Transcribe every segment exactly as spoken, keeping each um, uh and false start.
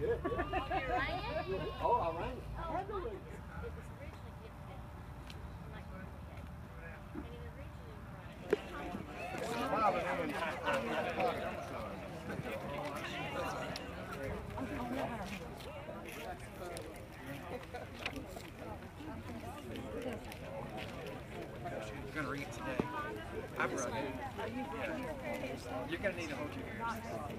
Good. Oh, all right. Oh, I'm going to read today. I've read it. Yeah. You're going to need to hold your ears.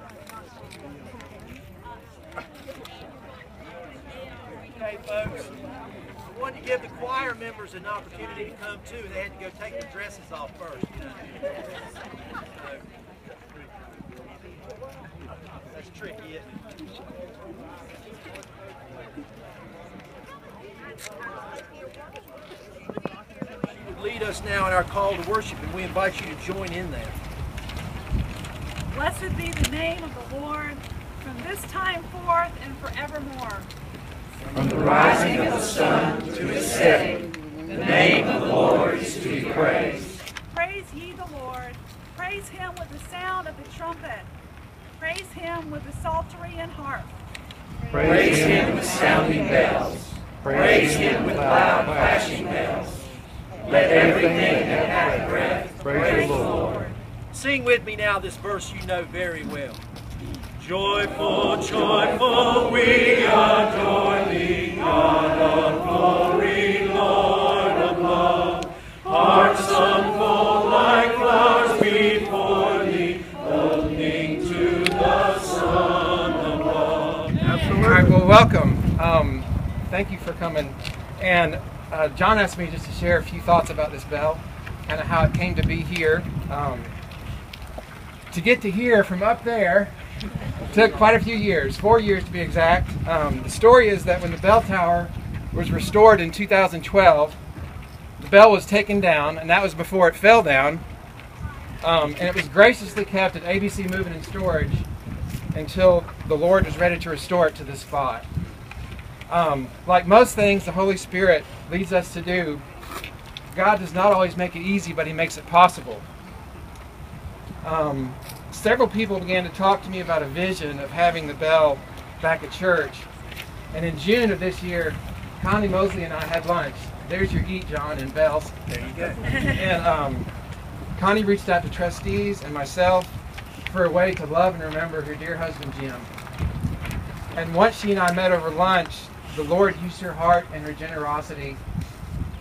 Okay, folks. I wanted to give the choir members an opportunity to come too. They had to go take their dresses off first. You know? That's tricky, isn't it? Lead us now in our call to worship, and we invite you to join in there. Blessed be the name of the Lord, from this time forth and forevermore. From the rising of the sun to its setting, the name of the Lord is to be praised. Praise ye the Lord. Praise him with the sound of the trumpet. Praise him with the psaltery and harp. Praise him with sounding bells. Praise him with loud clashing bells. Let everything that hath breath praise the Lord. Sing with me now this verse you know very well. Joyful, joyful, we adore thee, God of glory, Lord of love. Hearts unfold like flowers before thee, opening to the sun above. Absolutely. All right, well, welcome. Um, thank you for coming. And Uh, John asked me just to share a few thoughts about this bell, kind of how it came to be here. Um, to get to here from up there took quite a few years, four years to be exact. Um, the story is that when the bell tower was restored in two thousand twelve, the bell was taken down, and that was before it fell down. Um, and it was graciously kept at A B C Moving and Storage until the Lord was ready to restore it to this spot. Um, like most things the Holy Spirit leads us to do, God does not always make it easy, but He makes it possible. Um, several people began to talk to me about a vision of having the bell back at church. And in June of this year, Connie Moseley and I had lunch. There's your eat, John, and bells. There you go. And um, Connie reached out to trustees and myself for a way to love and remember her dear husband, Jim. And once she and I met over lunch, the Lord used her heart and her generosity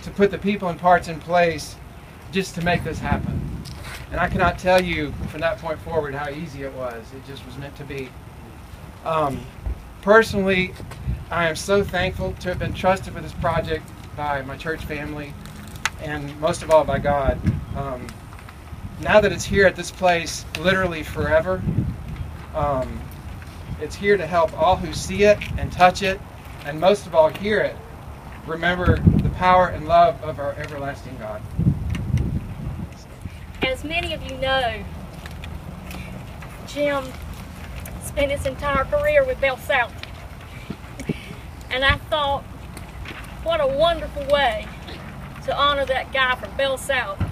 to put the people and parts in place just to make this happen. And I cannot tell you from that point forward how easy it was. It just was meant to be. Um, personally, I am so thankful to have been trusted with this project by my church family and most of all by God. Um, now that it's here at this place literally forever, um, it's here to help all who see it and touch it, and most of all hear it, remember the power and love of our everlasting God. As many of you know, Jim spent his entire career with Bell South. And I thought, what a wonderful way to honor that guy from Bell South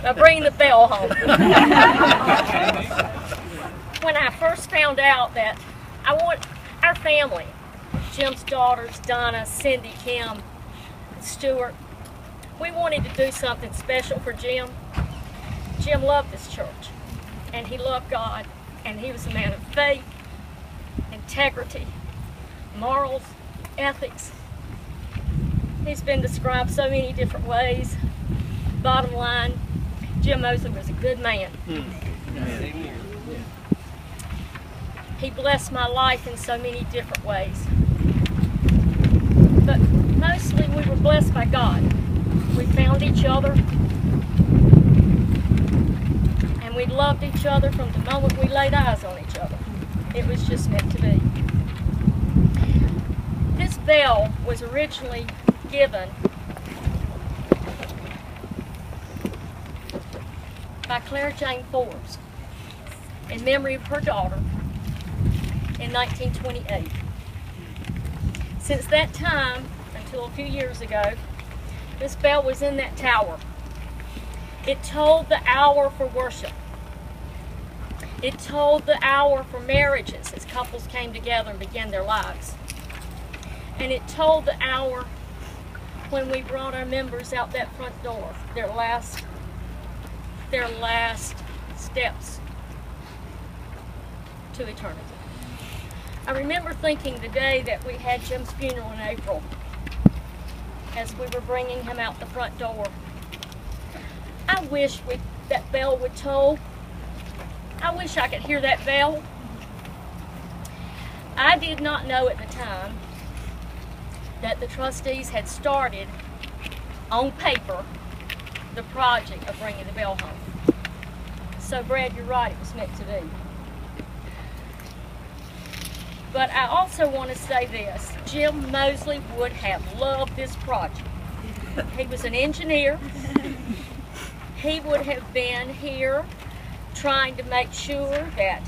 by bringing the bell home. When I first found out that I want our family, Jim's daughters, Donna, Cindy, Kim, Stuart. We wanted to do something special for Jim. Jim loved this church, and he loved God, and he was a man of faith, integrity, morals, ethics. He's been described so many different ways. Bottom line, Jim Moseley was a good man. Mm. He blessed my life in so many different ways. But mostly we were blessed by God. We found each other, and we loved each other from the moment we laid eyes on each other. It was just meant to be. This bell was originally given by Claire Jane Forbes in memory of her daughter, in nineteen twenty-eight. Since that time, until a few years ago, this bell was in that tower. It told the hour for worship. It told the hour for marriages as couples came together and began their lives. And it told the hour when we brought our members out that front door, their last, their last steps to eternity. I remember thinking the day that we had Jim's funeral in April, as we were bringing him out the front door, I wish we, that bell would toll. I wish I could hear that bell. I did not know at the time that the trustees had started, on paper, the project of bringing the bell home. So Brad, you're right, it was meant to be. But I also want to say this, Jim Moseley would have loved this project. He was an engineer. He would have been here trying to make sure that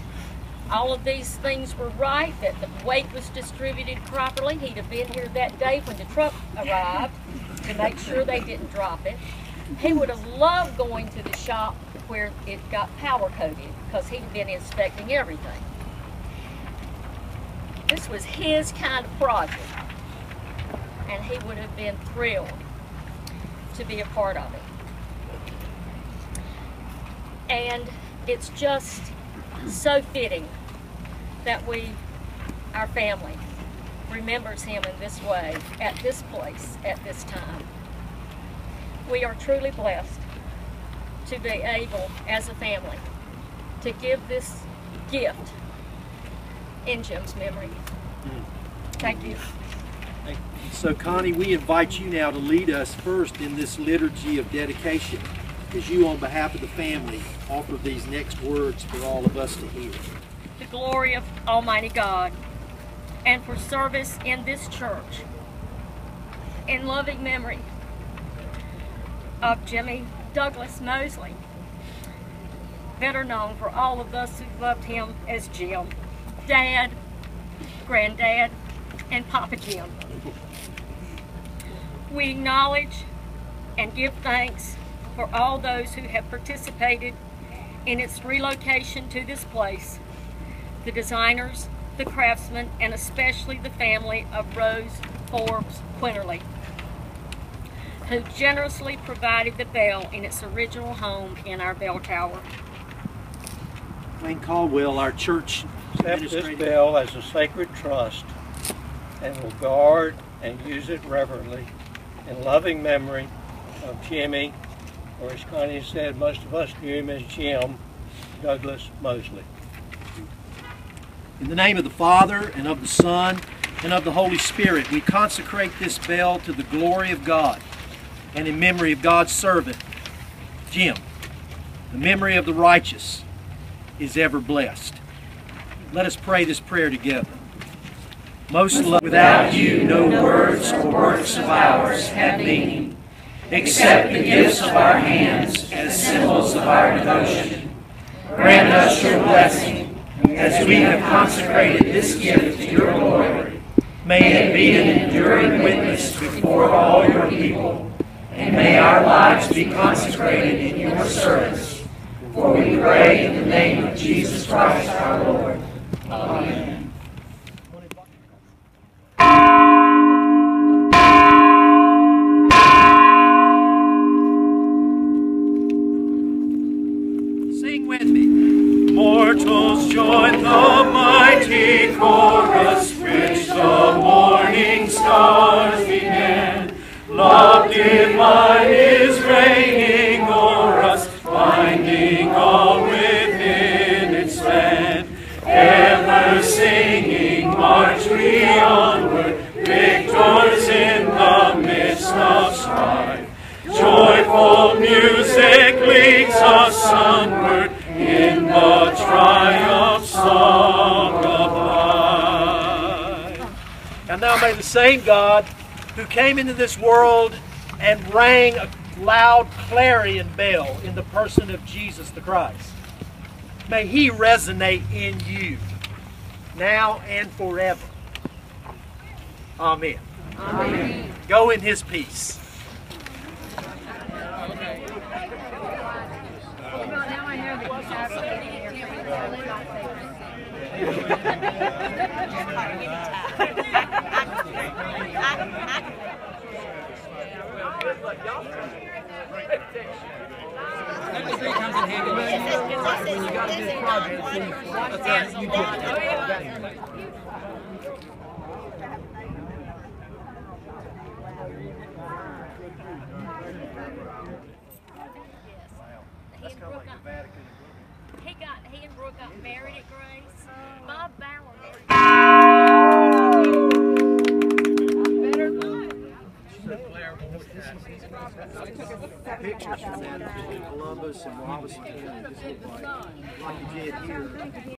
all of these things were right, that the weight was distributed properly. He'd have been here that day when the truck arrived to make sure they didn't drop it. He would have loved going to the shop where it got powder coated because he'd been inspecting everything. This was his kind of project, and he would have been thrilled to be a part of it. And it's just so fitting that we, our family, remembers him in this way, at this place, at this time. We are truly blessed to be able, as a family, to give this gift in Jim's memory. Thank you. Thank you. So Connie, we invite you now to lead us first in this liturgy of dedication, as you, on behalf of the family, offer these next words for all of us to hear. The glory of Almighty God, and for service in this church, in loving memory of Jimmy Douglas Moseley, better known for all of us who loved him as Jim, Dad, Granddad, and Papa Jim. We acknowledge and give thanks for all those who have participated in its relocation to this place, the designers, the craftsmen, and especially the family of Rose Forbes Quinerly, who generously provided the bell in its original home in our bell tower. Wayne Caldwell, our church administrator. Accept this bell as a sacred trust and will guard and use it reverently in loving memory of Jimmy, or as Connie said, most of us knew him as Jim Douglas Moseley. In the name of the Father, and of the Son, and of the Holy Spirit, we consecrate this bell to the glory of God, and in memory of God's servant, Jim. The memory of the righteous is ever blessed. Let us pray this prayer together. Most loved, without you, no words or works of ours have meaning. Accept the gifts of our hands as symbols of our devotion. Grant us your blessing as we have consecrated this gift to your glory. May it be an enduring witness before all your people, and may our lives be consecrated in your service. For we pray in the name of Jesus Christ our Lord. Amen. Same God who came into this world and rang a loud clarion bell in the person of Jesus the Christ. May he resonate in you now and forever. Amen. Amen. Go in his peace. That's kind of like the Vatican. He got, he and Brooke got married at Grace. Bob Ballard. Better luck. The pictures from that in Columbus and Robinson County just look like, like you did here.